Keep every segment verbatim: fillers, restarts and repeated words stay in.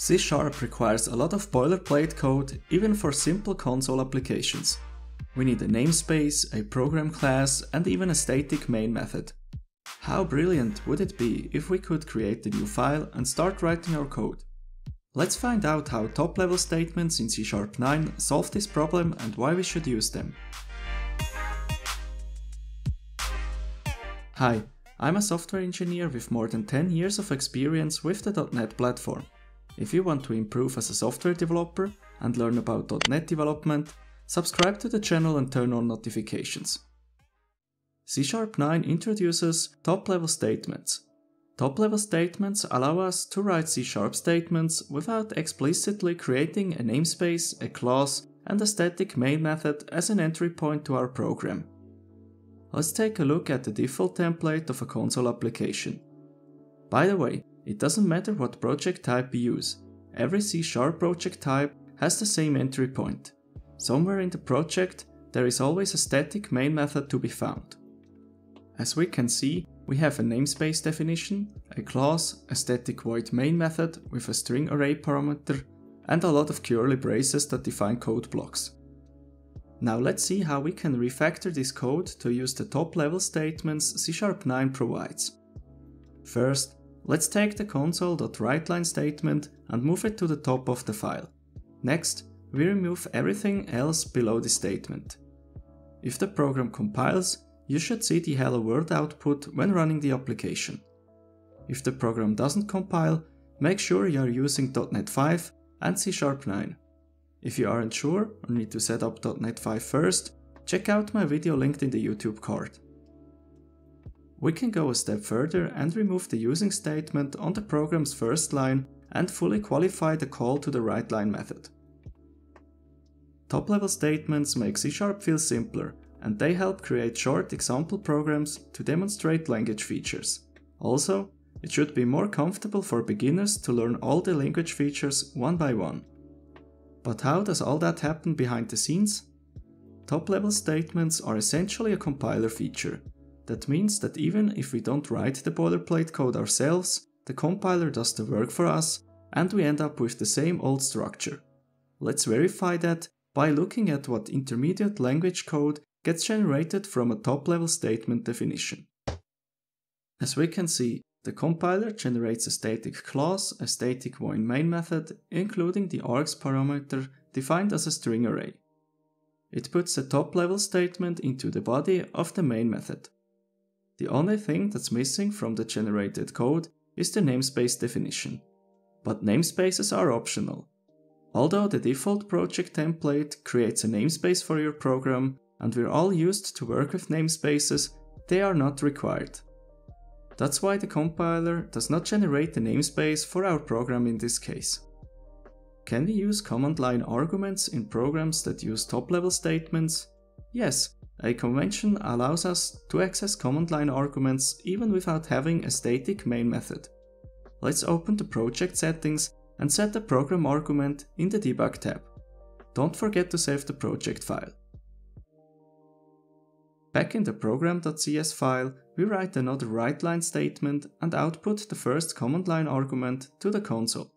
C# requires a lot of boilerplate code, even for simple console applications. We need a namespace, a program class, and even a static main method. How brilliant would it be if we could create a new file and start writing our code? Let's find out how top-level statements in C sharp nine solve this problem and why we should use them. Hi, I'm a software engineer with more than ten years of experience with the dot net platform. If you want to improve as a software developer and learn about dot net development, subscribe to the channel and turn on notifications. C sharp nine introduces top-level statements. Top-level statements allow us to write C sharp statements without explicitly creating a namespace, a class, and a static main method as an entry point to our program. Let's take a look at the default template of a console application. By the way, it doesn't matter what project type you use, every C sharp project type has the same entry point. Somewhere in the project, there is always a static main method to be found. As we can see, we have a namespace definition, a class, a static void main method with a string array parameter, and a lot of curly braces that define code blocks. Now let's see how we can refactor this code to use the top-level statements C sharp nine provides. First, let's take the console.writeLine statement and move it to the top of the file. Next, we remove everything else below the statement. If the program compiles, you should see the hello world output when running the application. If the program doesn't compile, make sure you are using dot net five and C sharp nine. If you aren't sure or need to set up dot net five first, check out my video linked in the YouTube card. We can go a step further and remove the using statement on the program's first line and fully qualify the call to the writeLine method. Top-level statements make C sharp feel simpler, and they help create short example programs to demonstrate language features. Also, it should be more comfortable for beginners to learn all the language features one by one. But how does all that happen behind the scenes? Top-level statements are essentially a compiler feature. That means that even if we don't write the boilerplate code ourselves, the compiler does the work for us, and we end up with the same old structure. Let's verify that by looking at what intermediate language code gets generated from a top-level statement definition. As we can see, the compiler generates a static class, a static void main method, including the args parameter defined as a string array. It puts the top-level statement into the body of the main method. The only thing that's missing from the generated code is the namespace definition. But namespaces are optional. Although the default project template creates a namespace for your program, and we're all used to work with namespaces, they are not required. That's why the compiler does not generate the namespace for our program in this case. Can we use command line arguments in programs that use top-level statements? Yes. A convention allows us to access command line arguments even without having a static main method. Let's open the project settings and set the program argument in the debug tab. Don't forget to save the project file. Back in the program.cs file, we write another writeLine statement and output the first command line argument to the console.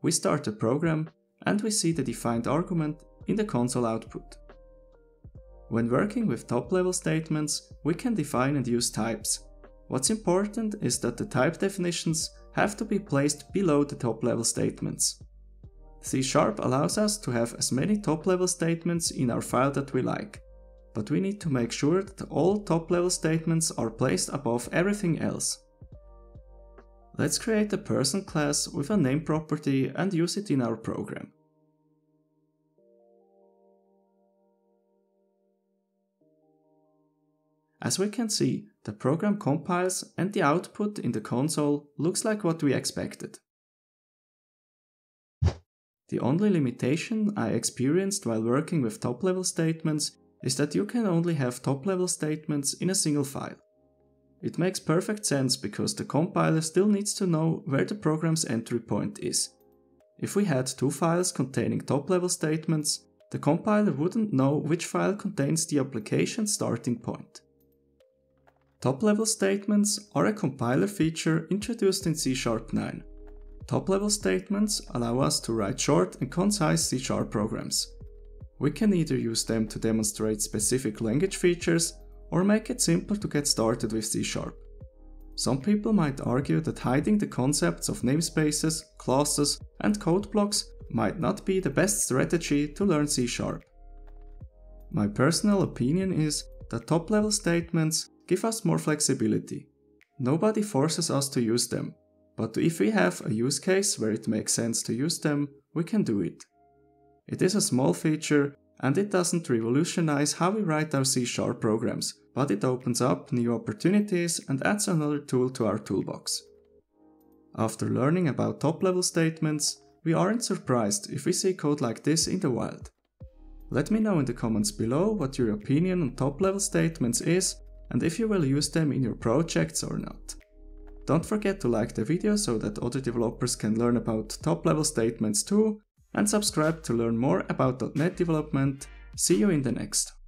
We start the program and we see the defined argument in the console output. When working with top-level statements, we can define and use types. What's important is that the type definitions have to be placed below the top-level statements. C sharp allows us to have as many top-level statements in our file that we like, but we need to make sure that all top-level statements are placed above everything else. Let's create a person class with a name property and use it in our program. As we can see, the program compiles and the output in the console looks like what we expected. The only limitation I experienced while working with top-level statements is that you can only have top-level statements in a single file. It makes perfect sense because the compiler still needs to know where the program's entry point is. If we had two files containing top-level statements, the compiler wouldn't know which file contains the application starting point. Top-level statements are a compiler feature introduced in C sharp nine. Top-level statements allow us to write short and concise C sharp programs. We can either use them to demonstrate specific language features or make it simpler to get started with C sharp. Some people might argue that hiding the concepts of namespaces, classes and code blocks might not be the best strategy to learn C sharp. My personal opinion is that top-level statements give us more flexibility. Nobody forces us to use them, but if we have a use case where it makes sense to use them, we can do it. It is a small feature and it doesn't revolutionize how we write our C sharp programs, but it opens up new opportunities and adds another tool to our toolbox. After learning about top-level statements, we aren't surprised if we see code like this in the wild. Let me know in the comments below what your opinion on top-level statements is and if you will use them in your projects or not. Don't forget to like the video so that other developers can learn about top-level statements too, and subscribe to learn more about dot net development. See you in the next.